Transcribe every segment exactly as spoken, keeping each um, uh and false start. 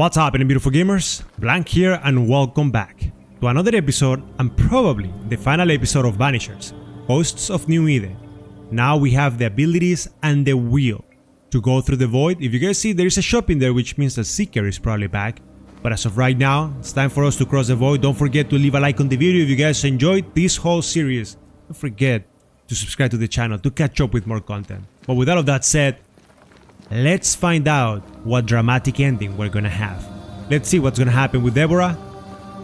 What's happening, beautiful gamers? Blank here, and welcome back to another episode, and probably the final episode of Banishers: Hosts of New Eden. Now we have the abilities and the will to go through the void. If you guys see, there is a shop in there, which means the Seeker is probably back. But as of right now, it's time for us to cross the void. Don't forget to leave a like on the video if you guys enjoyed this whole series. Don't forget to subscribe to the channel to catch up with more content. But with all of that said, let's find out what dramatic ending we're gonna have. Let's see what's gonna happen with Deborah,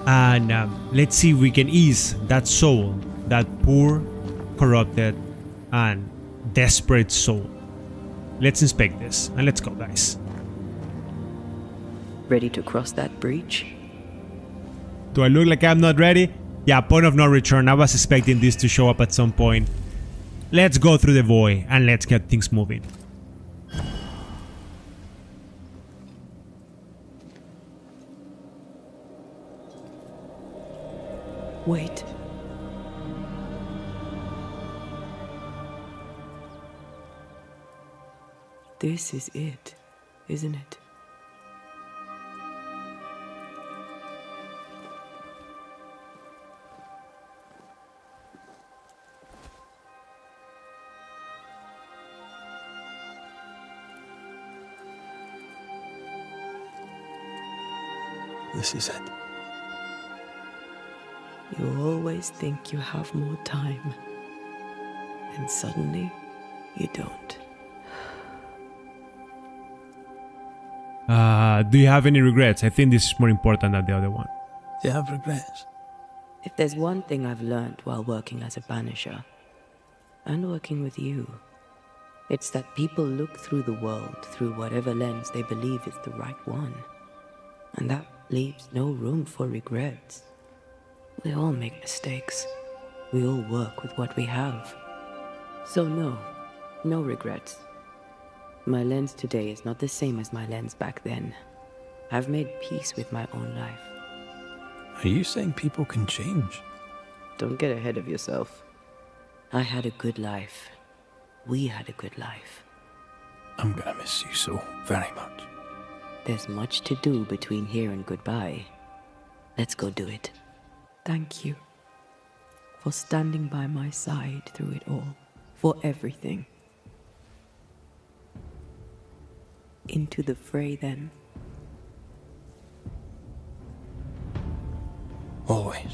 and um, let's see if we can ease that soul, that poor, corrupted, and desperate soul. Let's inspect this, and let's go, guys. Ready to cross that breach? Do I look like I'm not ready? Yeah, point of no return. I was expecting this to show up at some point. Let's go through the void, and let's get things moving. Wait. This is it, isn't it? This is it. You always think you have more time, and suddenly you don't. Uh, do you have any regrets? I think this is more important than the other one. Do you have regrets? If there's one thing I've learned while working as a banisher, and working with you, it's that people look through the world through whatever lens they believe is the right one. And that leaves no room for regrets. We all make mistakes. We all work with what we have. So no, no regrets. My lens today is not the same as my lens back then. I've made peace with my own life. Are you saying people can change? Don't get ahead of yourself. I had a good life. We had a good life. I'm gonna miss you so very much. There's much to do between here and goodbye. Let's go do it. Thank you for standing by my side through it all, for everything. Into the fray, then. Always.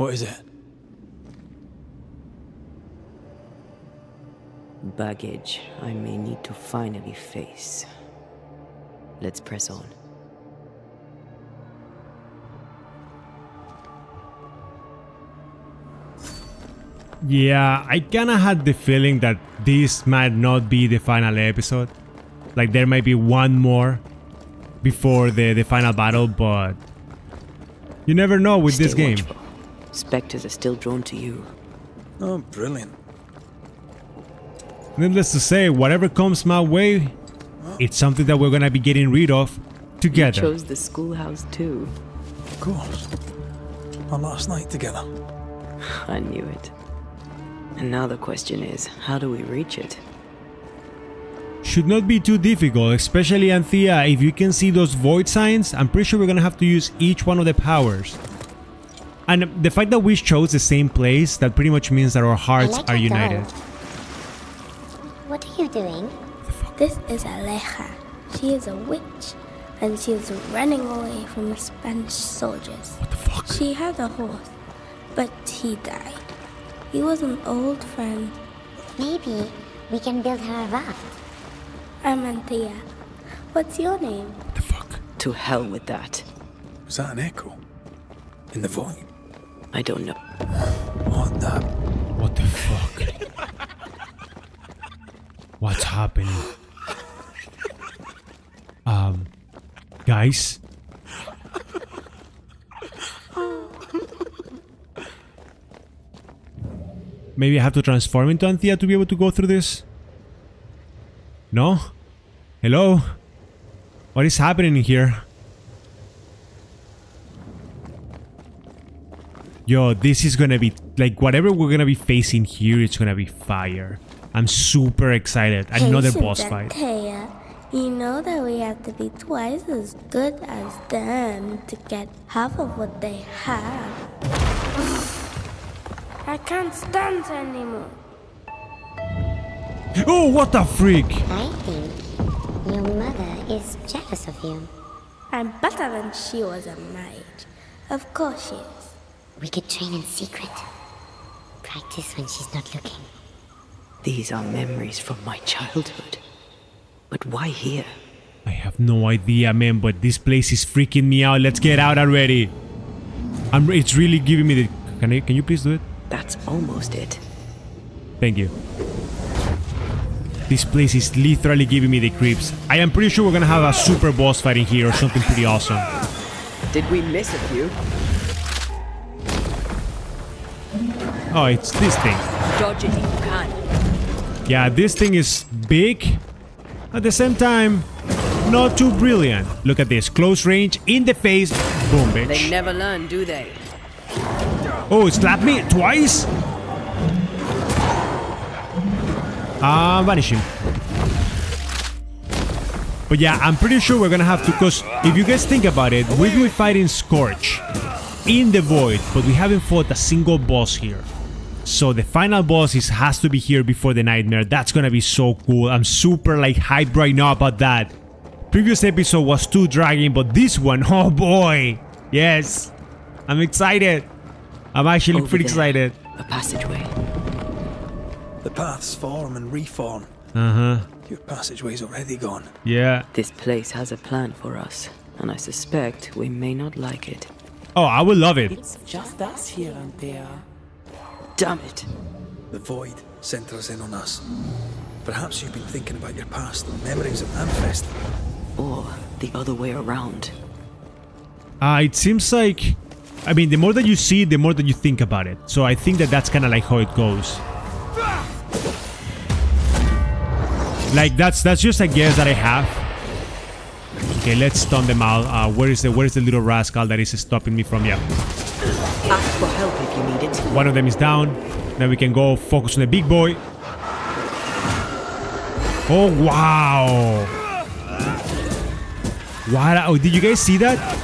What is it? Baggage I may need to finally face. Let's press on. Yeah, I kinda had the feeling that this might not be the final episode. Like, there might be one more before the, the final battle, but you never know with this game. Stay watchful. Spectres are still drawn to you. Oh, brilliant. Needless to say, whatever comes my way, it's something that we're gonna be getting rid of together. You chose the schoolhouse too. Of course. Our last night together. I knew it. And now the question is, how do we reach it? Should not be too difficult, especially Antea. If you can see those void signs, I'm pretty sure we're gonna have to use each one of the powers. And the fact that we chose the same place, that pretty much means that our hearts Aleja are united. Go. What are you doing? This is Aleja. She is a witch, and she is running away from the Spanish soldiers. What the fuck? She had a horse, but he died. He was an old friend. Maybe we can build her a raft. I'm Antea. What's your name? What the fuck? To hell with that. Was that an echo? In the void? I don't know. What the... What the fuck? What's happening? Um... Guys? Maybe I have to transform into Antea to be able to go through this? No? Hello? What is happening here? Yo, this is gonna be... Like, whatever we're gonna be facing here, it's gonna be fire. I'm super excited. Another boss fight. Antea, you know that we have to be twice as good as them to get half of what they have. I can't stand anymore. Oh, what a freak! I think your mother is jealous of you. I'm better than she was at my age. Of course she is. We could train in secret. Practice when she's not looking. These are memories from my childhood. But why here? I have no idea, man, but this place is freaking me out. Let's get out already. I'm, it's really giving me the... Can, I, can you please do it? That's almost it. Thank you. This place is literally giving me the creeps. I am pretty sure we're gonna have a super boss fight in here or something pretty awesome. Did we miss a few? Oh, it's this thing. Dodge it if you can. Yeah, this thing is big. At the same time, not too brilliant. Look at this. Close range, in the face. Boom, bitch. They never learn, do they? Oh, it slapped me twice? Ah, uh, vanish him. But yeah, I'm pretty sure we're gonna have to, because if you guys think about it, we've been fighting Scorch in the void, but we haven't fought a single boss here. So the final boss is, has to be here before the nightmare. That's gonna be so cool. I'm super like hyped right now about that. Previous episode was too dragging, but this one, oh boy. Yes, I'm excited. I'm actually Over pretty there, excited. A passageway. The paths form and reform. Uh-huh. Your passageway's already gone. Yeah. This place has a plan for us, and I suspect we may not like it. Oh, I will love it. It's just us here and there. Damn it. The void centers in on us. Perhaps you've been thinking about your past and memories of Amherst. Or the other way around. Ah, uh, it seems like... I mean, the more that you see, the more that you think about it. So I think that that's kind of like how it goes. Like that's that's just a guess that I have. Okay, let's stun them out. Uh, where is the where is the little rascal that is stopping me from? Yeah. Ask for help if you need it. One of them is down. Now we can go focus on the big boy. Oh wow! Wow! Oh, did you guys see that?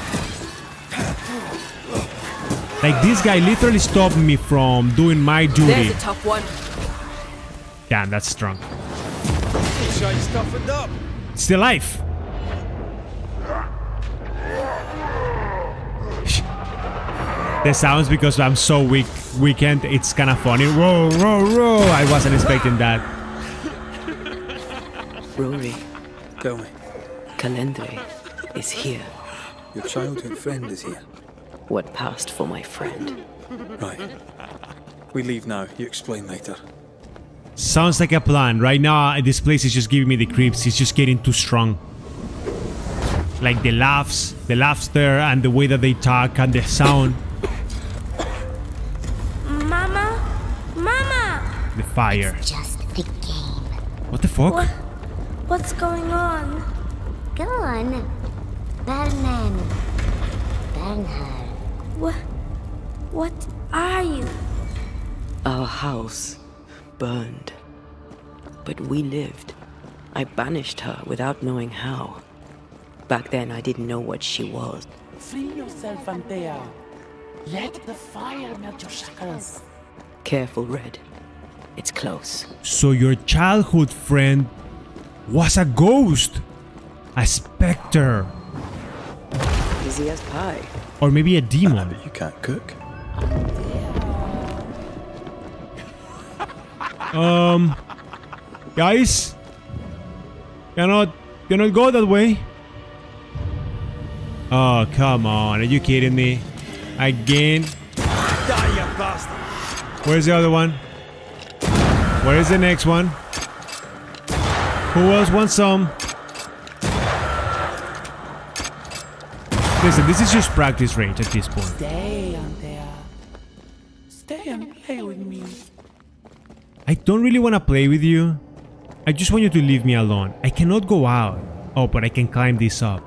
Like, this guy literally stopped me from doing my duty. There's a tough one. Damn, that's strong. Still alive. The sounds, because I'm so weak, weakened, it's kind of funny. Whoa, whoa, whoa. I wasn't expecting that. Rory, tell me. Calendre is here. Your childhood friend is here. What passed for my friend. Right. We leave now. You explain later. Sounds like a plan. Right now, this place is just giving me the creeps. It's just getting too strong. Like the laughs, the laughter, and the way that they talk, and the sound. Mama? Mama! The fire. It's just the game. What the fuck? What? What's going on? Go on. Burn them. Burn her. What? What are you? Our house burned. But we lived. I banished her without knowing how. Back then I didn't know what she was. Free yourself, Antea. Let the fire melt your chakras. Careful, Red. It's close. So your childhood friend was a ghost. A specter. Easy as pie. Or maybe a demon. You can't cook. Um, guys, cannot Cannot go that way. Oh, come on. Are you kidding me? Again? Die, you bastard. Where's the other one? Where's the next one? Who else wants some? Listen, this is just practice range at this point. Stay, Antea. Stay and play with me. I don't really want to play with you. I just want you to leave me alone. I cannot go out. Oh, but I can climb this up.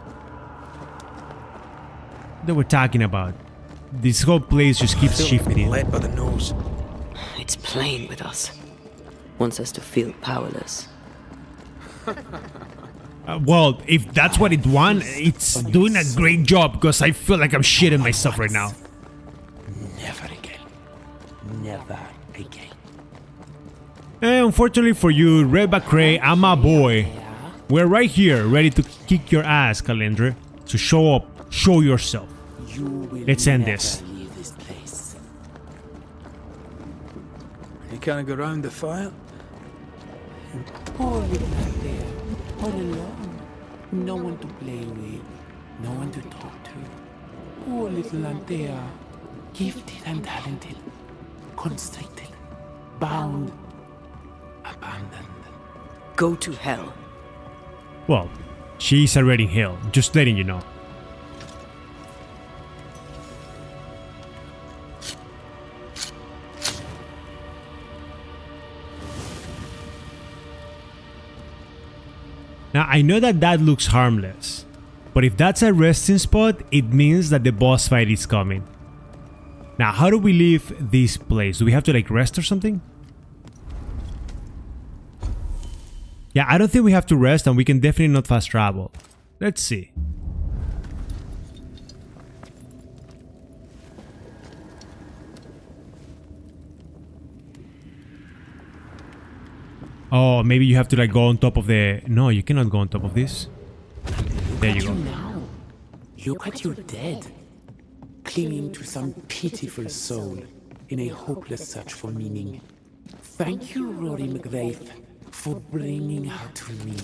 That we're talking about. This whole place just keeps shifting. Led by the nose. It's playing with us. Wants us to feel powerless. Uh, well, if that's what it wants, it's doing a great job because I feel like I'm shitting myself right now. Never again. Never again. And unfortunately for you, Red mac Raith, I'm a boy. We're right here, ready to kick your ass, Calendre. So show up. Show yourself. You Let's end this. this place. You can't go round the fire? All without there. All alone. No one to play with. No one to talk to. Poor little Antea. Gifted and talented. Constricted. Bound. Abandoned. Go to hell. Well, she's already in hell. Just letting you know. Now, I know that that looks harmless, but if that's a resting spot, it means that the boss fight is coming. Now, how do we leave this place? Do we have to, like, rest or something? Yeah, I don't think we have to rest, and we can definitely not fast travel. Let's see. Oh, maybe you have to like go on top of the... No, you cannot go on top of this. There you go. Look at you dead, clinging to some pitiful soul in a hopeless search for meaning. Thank you, Rory McWave, for bringing her to me.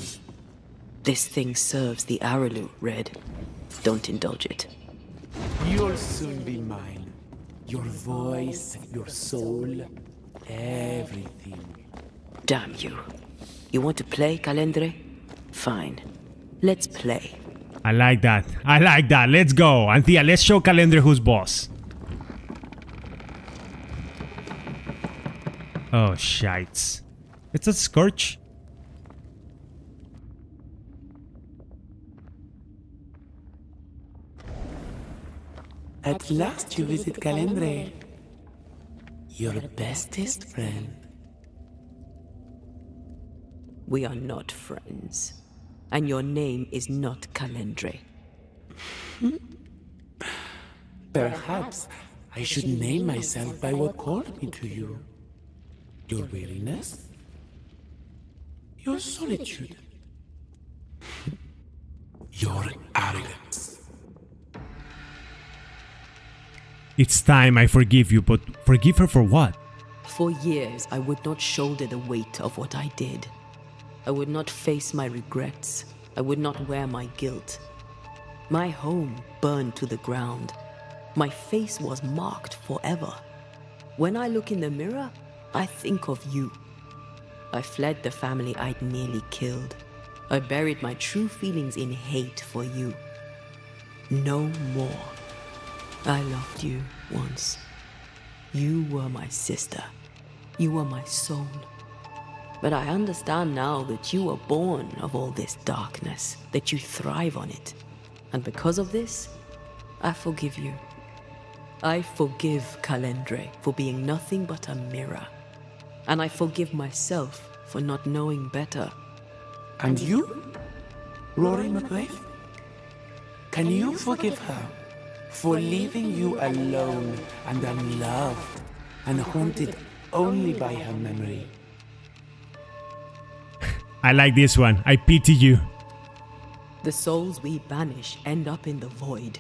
This thing serves the Araloo Red. Don't indulge it. You'll soon be mine. Your voice, your soul, everything. Damn you. You want to play, Calendre? Fine. Let's play. I like that. I like that. Let's go. Antea, let's show Calendre who's boss. Oh, shites. It's a scorch. At last you visit Calendre. Your bestest friend. We are not friends, and your name is not Calendre. Perhaps I should name myself by what called me to you. Your weariness? Your solitude? Your arrogance? It's time I forgive you, but forgive her for what? For years I would not shoulder the weight of what I did. I would not face my regrets. I would not wear my guilt. My home burned to the ground. My face was marked forever. When I look in the mirror, I think of you. I fled the family I'd nearly killed. I buried my true feelings in hate for you. No more. I loved you once. You were my sister. You were my soul. But I understand now that you were born of all this darkness, that you thrive on it. And because of this, I forgive you. I forgive Calendre for being nothing but a mirror. And I forgive myself for not knowing better. And you, Rory McWave? Can you forgive her for leaving you alone and unloved and haunted only by her memory? I like this one. I pity you. The souls we banish end up in the void.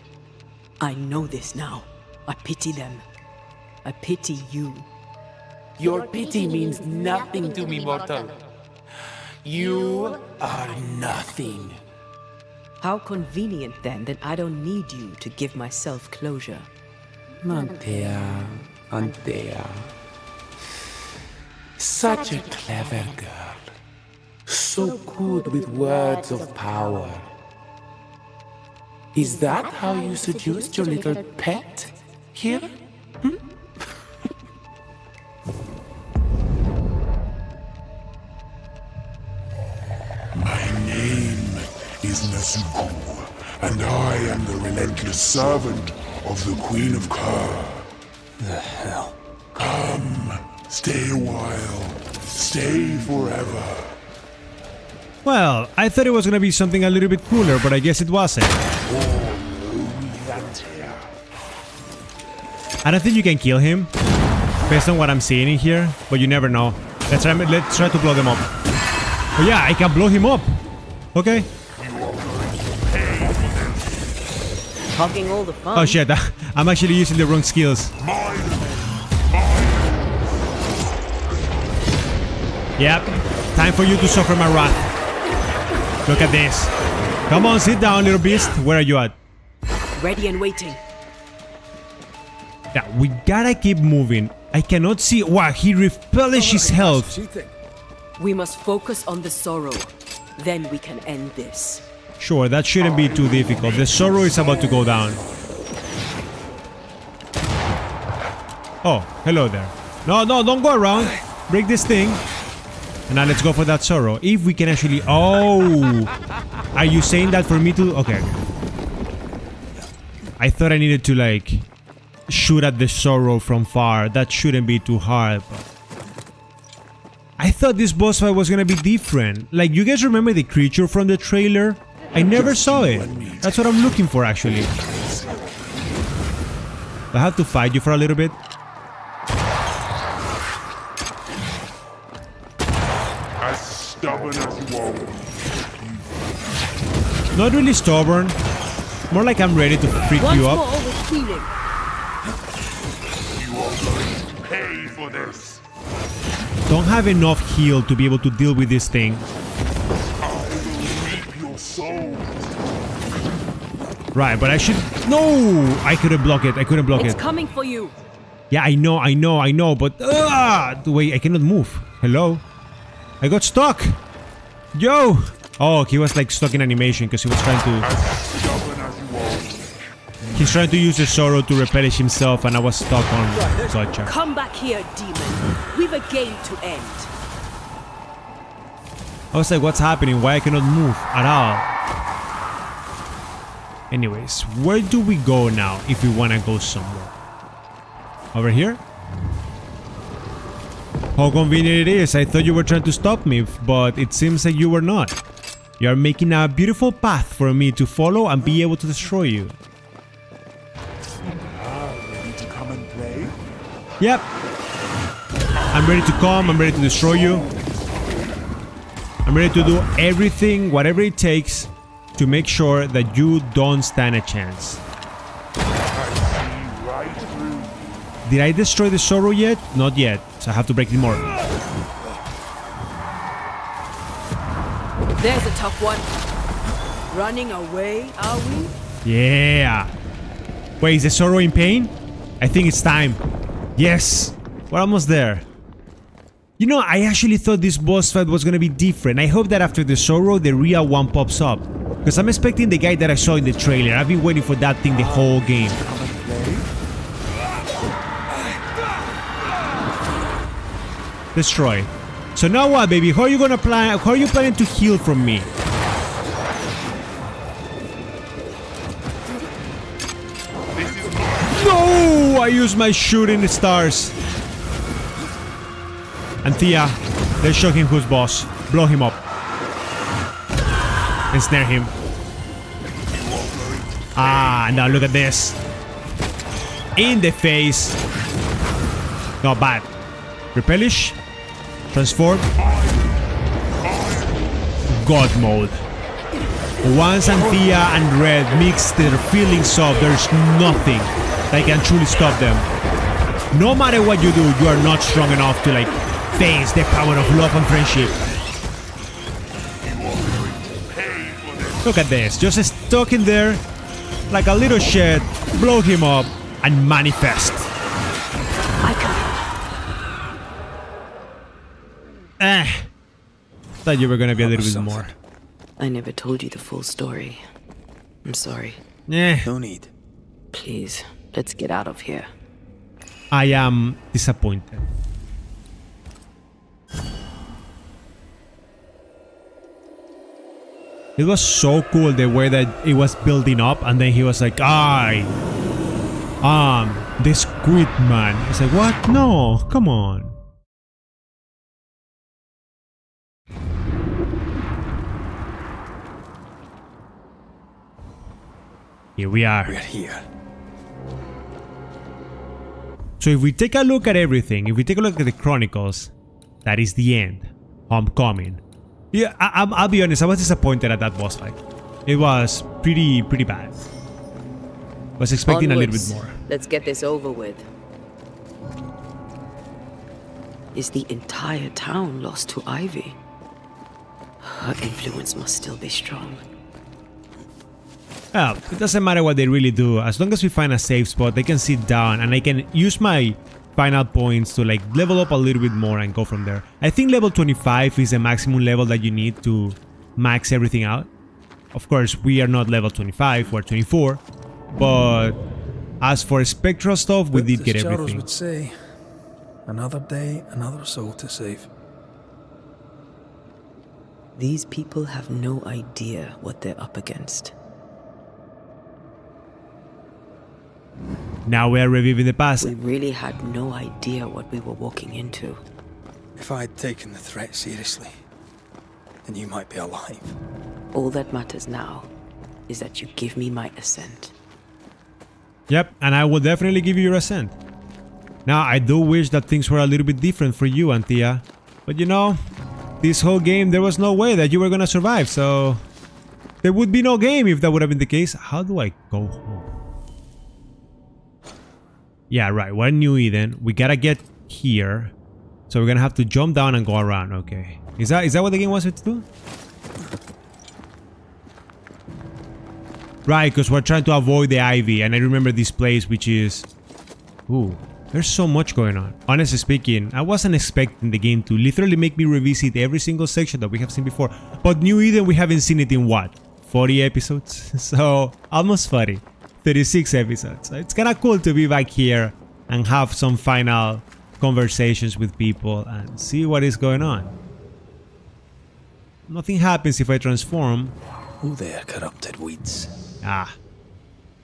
I know this now. I pity them. I pity you. Your pity means nothing to me, mortal. You are nothing. How convenient, then, that I don't need you to give myself closure. Antea, Antea. Such a clever girl. So good with words of power. Is that how you seduced your little pet here? Hmm? My name is Nazuku, and I am the relentless servant of the Queen of Kur. The hell? Come, stay a while, stay forever. Well, I thought it was gonna be something a little bit cooler, but I guess it wasn't. I don't think you can kill him, based on what I'm seeing in here, but you never know. Let's try, let's try to blow them up. But yeah, I can blow him up. Okay. Talking all the fun. Oh shit, I'm actually using the wrong skills. Yep, time for you to suffer my wrath. Look at this. Come on, sit down, little beast. Where are you at? Ready and waiting. Yeah, we gotta keep moving. I cannot see. Wow, he replenishes health. We must focus on the sorrow. Then we can end this. Sure, that shouldn't be too difficult. The sorrow is about to go down. Oh, hello there. No, no, don't go around. Break this thing. And now let's go for that sorrow. If we can actually... Oh! Are you saying that for me to... Okay. I thought I needed to, like, shoot at the sorrow from far. That shouldn't be too hard. But I thought this boss fight was gonna be different. Like, you guys remember the creature from the trailer? I never saw it. That's what I'm looking for, actually. I have to fight you for a little bit. Not really stubborn, more like I'm ready to freak Once you up. You are going to pay for this. Don't have enough heal to be able to deal with this thing. I will reap your soul. Right, but I should... No! I couldn't block it, I couldn't block it's it. It's coming for you. Yeah, I know, I know, I know, but... Uh, wait, I cannot move. Hello? I got stuck! Yo! Oh, he was like stuck in animation because he was trying to... He's trying to use the sorrow to replenish himself and I was stuck on Gotcha. Come back here, demon. We've a game to end. I was like, what's happening? Why I cannot move at all? Anyways, where do we go now if we want to go somewhere? Over here? How convenient it is, I thought you were trying to stop me, but it seems like you were not. You are making a beautiful path for me to follow and be able to destroy you. Ready to come and play? Yep. I'm ready to come, I'm ready to destroy you. I'm ready to do everything, whatever it takes, to make sure that you don't stand a chance. Did I destroy the sorrow yet? Not yet. So I have to break it more. There's a tough one. Running away, are we? Yeah. Wait, is the sorrow in pain? I think it's time. Yes. We're almost there. You know, I actually thought this boss fight was gonna be different. I hope that after the sorrow, the real one pops up. Because I'm expecting the guy that I saw in the trailer. I've been waiting for that thing the whole game. Destroy. So now what, baby? How are you gonna plan? How are you planning to heal from me? No! I use my shooting stars. Antea, let's show him who's boss. Blow him up. Ensnare him. Ah, now look at this. In the face. Not bad. Repelish. Transform. God mode. Once Antea and Red mix their feelings up, there's nothing that can truly stop them. No matter what you do, you are not strong enough to like face the power of love and friendship. Look at this. Just stuck in there like a little shed, blow him up, and manifest. I can. Eh. Thought you were gonna be a little bit more. I never told you the full story. I'm sorry. Eh. No need. Please, let's get out of here. I am disappointed. It was so cool the way that it was building up, and then he was like, I am the squid man. I said, what? No, come on. Here we are. We're here. So if we take a look at everything, if we take a look at the Chronicles, that is the end. Homecoming. Yeah, I, I'm, I'll be honest, I was disappointed at that boss fight. It was pretty, pretty bad. I was expecting Onwards. a little bit more. Let's get this over with. Is the entire town lost to Ivy? Her influence must still be strong. Well, it doesn't matter what they really do. As long as we find a safe spot, they can sit down and I can use my final points to like level up a little bit more and go from there. I think level twenty-five is the maximum level that you need to max everything out. Of course, we are not level twenty-five, we're twenty-four, but as for spectral stuff, we but did get Charles everything. Would say, another day, another soul to save. These people have no idea what they're up against. Now we are reviving the past. We really had no idea what we were walking into. If I had taken the threat seriously, then you might be alive. All that matters now is that you give me my assent. Yep, and I will definitely give you your assent. Now, I do wish that things were a little bit different for you, Antea. But you know, this whole game, there was no way that you were gonna survive, so... there would be no game if that would have been the case. How do I go home? Yeah, right, we're in New Eden. We gotta get here. So we're gonna have to jump down and go around, okay. Is that is that what the game wants me to do? Right, because we're trying to avoid the ivy, and I remember this place which is... Ooh, there's so much going on. Honestly speaking, I wasn't expecting the game to literally make me revisit every single section that we have seen before. But New Eden, we haven't seen it in what? forty episodes? So, almost forty. thirty-six episodes. So it's kind of cool to be back here and have some final conversations with people and see what is going on. Nothing happens if I transform. Who there, corrupted weeds? Ah.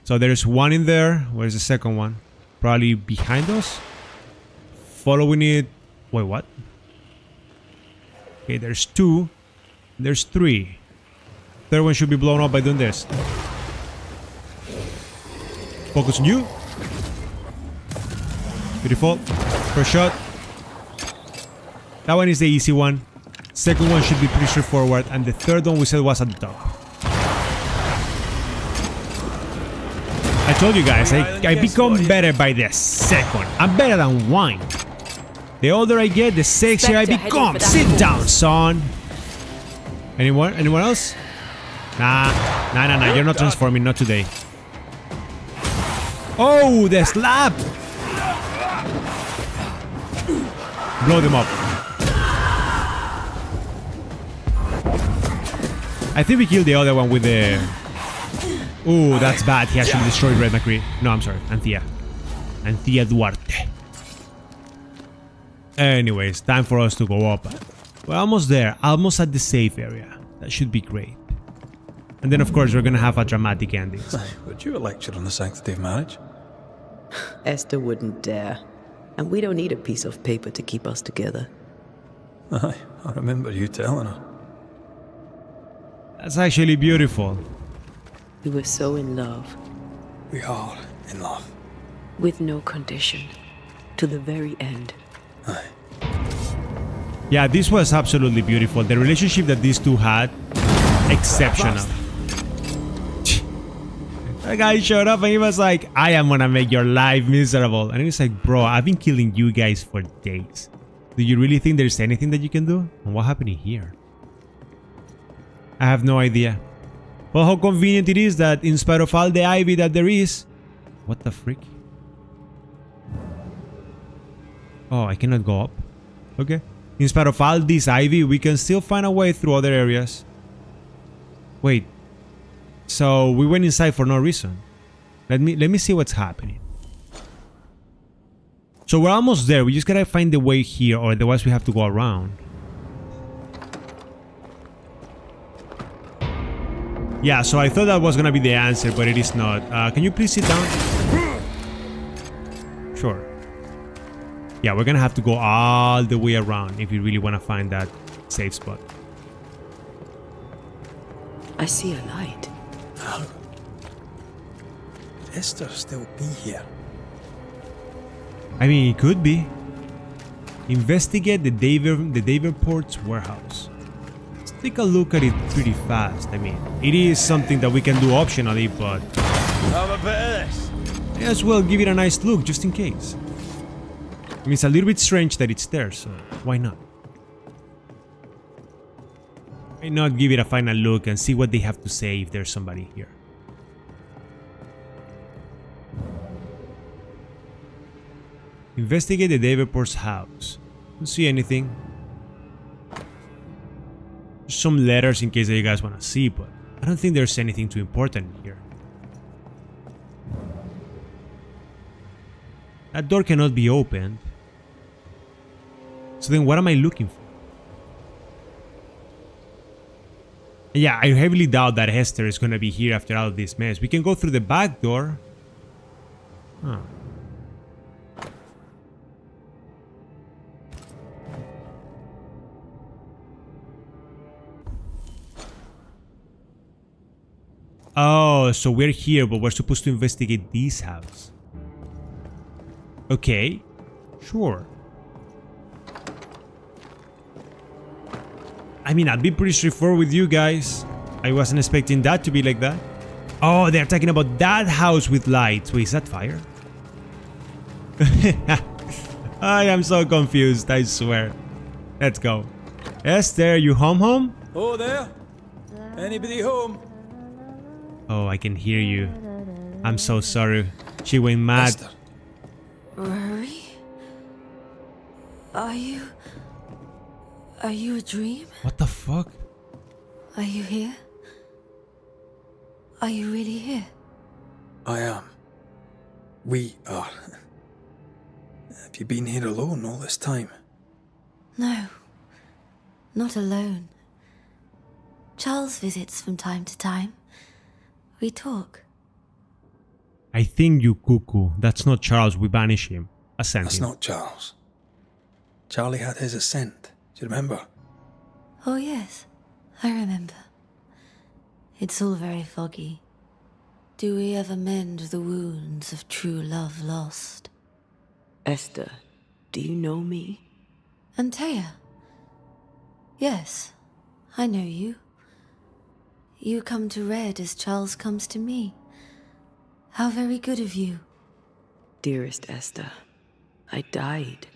So there's one in there. Where's the second one? Probably behind us. Following it. Wait, what? Okay, there's two. There's three. Third one should be blown up by doing this. Focus on you. Beautiful. First shot. That one is the easy one. Second one should be pretty straightforward. And the third one we said was at the top. I told you guys, I, I become better by the second. I'm better than wine. The older I get, the sexier I become. Sit down, son. Anyone? Anyone else? Nah. Nah, nah, nah. You're not transforming. Not today. Oh, the slap! Blow them up. I think we killed the other one with the... Ooh, that's bad. He actually destroyed Red Mac Raith. No, I'm sorry. Antea. Antea Duarte. Anyways, time for us to go up. We're almost there. Almost at the safe area. That should be great. And then, of course, we're going to have a dramatic ending. So. Would you lecture on the sanctity of marriage? Esther wouldn't dare. And we don't need a piece of paper to keep us together. Aye, I remember you telling her. That's actually beautiful. We were so in love. We are in love. With no condition. To the very end. Aye. Yeah, this was absolutely beautiful. The relationship that these two had, exceptional. That guy showed up and he was like, I am gonna make your life miserable. And he's like, bro, I've been killing you guys for days. Do you really think there's anything that you can do? And what happened here? I have no idea. Well, how convenient it is that in spite of all the ivy that there is... What the freak? Oh, I cannot go up. Okay. In spite of all this ivy, we can still find a way through other areas. Wait. So we went inside for no reason. Let me let me see what's happening. So we're almost there. We just gotta find the way here, or otherwise we have to go around. Yeah, so I thought that was gonna be the answer, but it is not. Uh, can you please sit down? Sure. Yeah, we're gonna have to go all the way around if we really want to find that safe spot. I see a light. How could Esther still be here? I mean, it could be. Investigate the Daven the Davenport's warehouse. Let's take a look at it pretty fast. I mean, it is something that we can do optionally, but... How about this? May as well give it a nice look, just in case. I mean, it's a little bit strange that it's there, so why not? Why not give it a final look and see what they have to say if there's somebody here? Investigate the Davenport's house. Don't see anything. There's some letters in case that you guys want to see, but I don't think there's anything too important here. That door cannot be opened. So then what am I looking for? Yeah, I heavily doubt that Esther is gonna be here after all of this mess. We can go through the back door. Huh. Oh, so we're here, but we're supposed to investigate this house. Okay, sure. I mean, I'd be pretty straightforward with you guys. I wasn't expecting that to be like that. Oh, they're talking about that house with lights. Wait, is that fire? I am so confused, I swear. Let's go. Esther, you home home? Oh, there? Anybody home? Oh, I can hear you. I'm so sorry. She went mad. Esther. Rory? Are you... Are you a dream? What the fuck? Are you here? Are you really here? I am. We are. Have you been here alone all this time? No. Not alone. Charles visits from time to time. We talk. I think you cuckoo. That's not Charles. We banish him. Ascent. That's him. Not Charles. Charlie had his ascent. Do you remember? Oh yes, I remember. It's all very foggy. Do we ever mend the wounds of true love lost? Esther, do you know me? Antea. Yes, I know you. You come to Red as Charles comes to me. How very good of you. Dearest Esther, I died.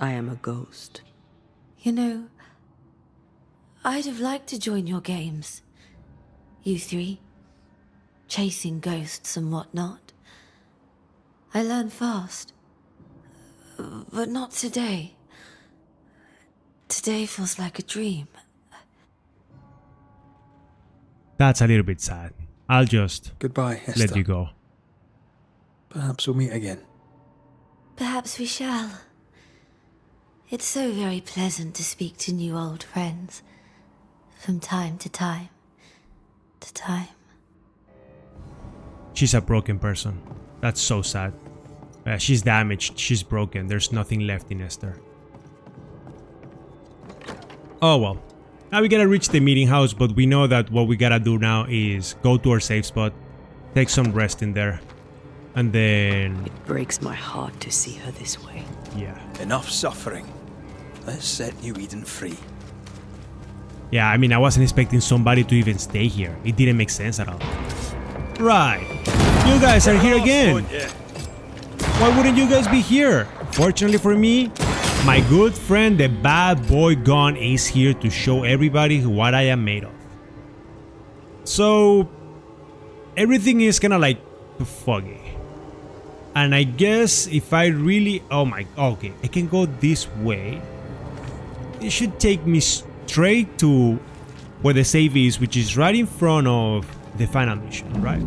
I am a ghost. You know, I'd have liked to join your games. You three. Chasing ghosts and whatnot. I learned fast. But not today. Today feels like a dream. That's a little bit sad. I'll just goodbye, Esther. Let you go. Perhaps we'll meet again. Perhaps we shall. It's so very pleasant to speak to new old friends. From time to time. To time. She's a broken person. That's so sad. Uh, she's damaged. She's broken. There's nothing left in Esther. Oh well. Now we gotta reach the meeting house, but we know that what we gotta do now is go to our safe spot, take some rest in there, and then... It breaks my heart to see her this way. Yeah. Enough suffering. Let's set New Eden free. Yeah, I mean, I wasn't expecting somebody to even stay here. It didn't make sense at all. Right. You guys are here again. Why wouldn't you guys be here? Fortunately for me, my good friend, the bad boy Gon, is here to show everybody what I am made of. So everything is kind of like foggy. And I guess if I really... Oh my... Okay, I can go this way. It should take me straight to where the save is, which is right in front of the final mission, right?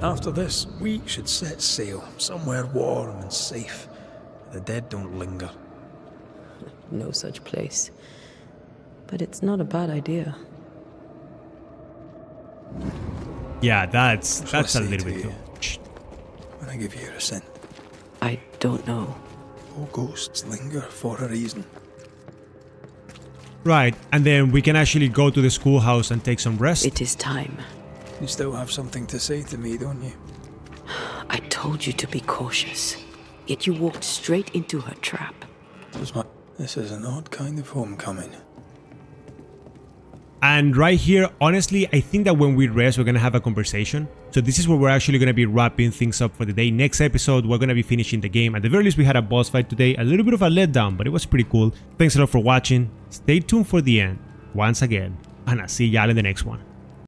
After this, we should set sail somewhere warm and safe. The dead don't linger. No such place. But it's not a bad idea. Yeah, that's that's a little bit too much. When I give you a scent, I don't know. All ghosts linger for a reason. Right, and then we can actually go to the schoolhouse and take some rest. It is time. You still have something to say to me, don't you? I told you to be cautious, yet you walked straight into her trap. This is an odd kind of homecoming. And right here, honestly, I think that when we rest, we're going to have a conversation. So this is where we're actually going to be wrapping things up for the day. Next episode, we're going to be finishing the game. At the very least, we had a boss fight today. A little bit of a letdown, but it was pretty cool. Thanks a lot for watching. Stay tuned for the end, once again. And I'll see y'all in the next one.